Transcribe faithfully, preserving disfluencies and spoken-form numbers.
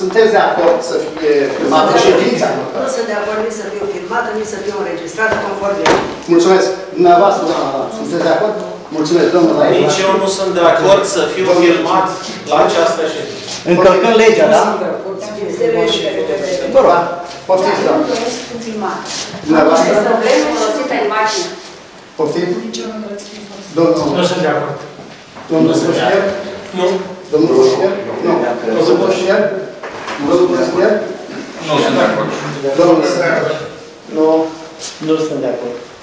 Sunteți de acord să fie filmată ședința? Nu sunt de acord nici să fie filmată, nici să fie înregistrată conform legii. Mulțumesc. Dumneavoastră, doamna, sunteți de acord? Mulțumesc, domnule. Nici eu nu sunt de acord să fiu filmat la această ședință. Încălcăm legea, da? Vă rog, poftiți, doamna. Nu doresc cu filmată. Dumneavoastră? Probleme folosite în mașină. Poftim? Nici eu nu doresc cu filmată. Nu sunt de acord. Domnul Sfârșier? Nu. Domnul Sfârșier? Nu. Domnul Sfârșier? Domnul președinte? Nu sunt de acord. Nu sunt de acord.